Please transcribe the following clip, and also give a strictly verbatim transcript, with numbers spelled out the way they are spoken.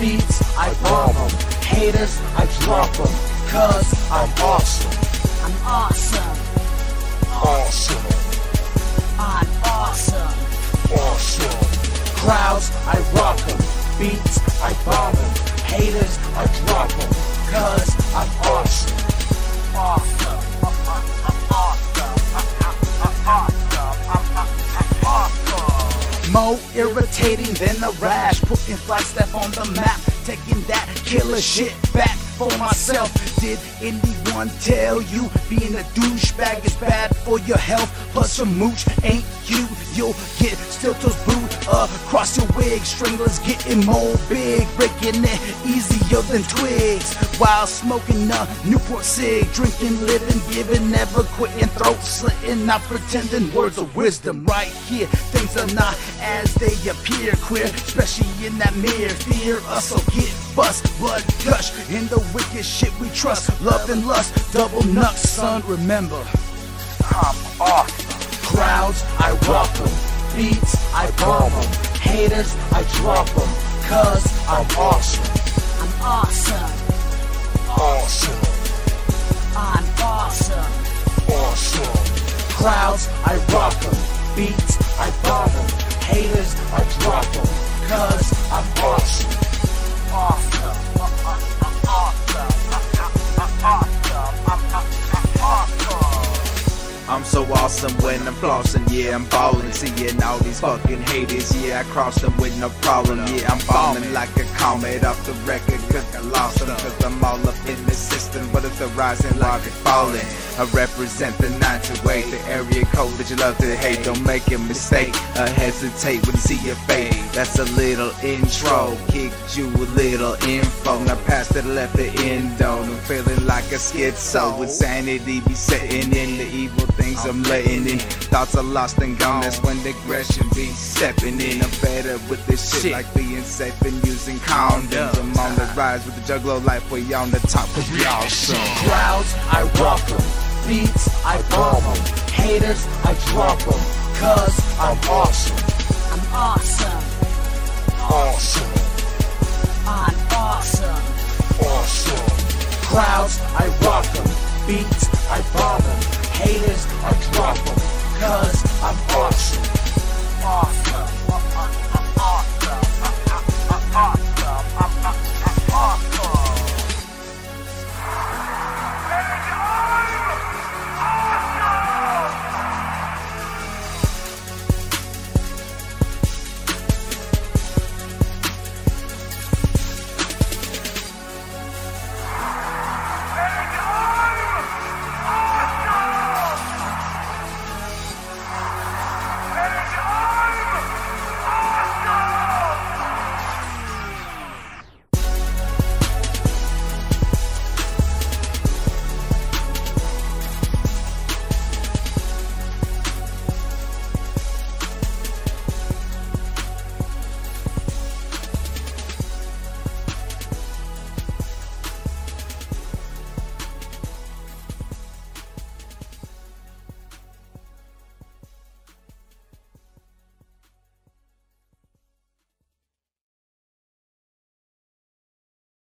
beats, I bomb them. Haters, I drop them. Cause I'm awesome. I'm awesome. Awesome. I'm awesome. Awesome. Crowds, I rock them. Beats, I bomb them. Haters, I drop them. Cause I'm awesome. Awesome. I'm awesome. I'm awesome. More irritating than a rash. Putting fly step on the map. Taking that killer shit back for myself. Did anyone tell you being a douchebag is bad for your health? Plus a mooch ain't you, you'll get Stiltos boot across your wig. Stranglers getting more big, breaking it easier than twigs. While smoking a Newport cig, drinking, living, giving, never quitting, throat slitting, not pretending. Words of wisdom right here. Things are not as they appear. Queer, especially in that mirror. Fear us, so get bust, blood gush. In the wicked shit we trust. Love and lust, double nuts, son, remember I'm awesome. Crowds, I rock them. Beats, I bomb them. Haters, I drop them. Cause I'm awesome. I'm awesome. Awesome. I'm awesome. Awesome. Crowds, I rock them. Beats, I bomb them. Haters, I drop them. Cause I'm awesome. Awesome. I'm awesome. I'm awesome. I'm awesome. I'm so awesome when I'm flossing, yeah, I'm ballin'. Seeing all these fucking haters, yeah, I cross them with no problem. Yeah, I'm ballin' like a comet off the record, cause I lost them. Cause I'm all up in the system, but it's a rising rocket fallin'. I represent the nine two eight, the area code that you love to hate. Don't make a mistake or hesitate when you see your fate. That's a little intro, kick you a little info. Now pass to the left, the end zone. I'm feeling like a schizo with sanity be setting in the evil. Things I'm letting in, thoughts are lost and gone. That's when the aggression be stepping in. I'm fed up with this shit, like being safe and using condoms. I'm on the rise with the juggler life, we on the top, cause we awesome. Crowds, I rock them. Beats, I bomb them. Haters, I drop them. Cause I'm awesome. I'm awesome. Awesome. I'm awesome. Awesome. Crowds, I rock them. Beats, I bomb them. Haters,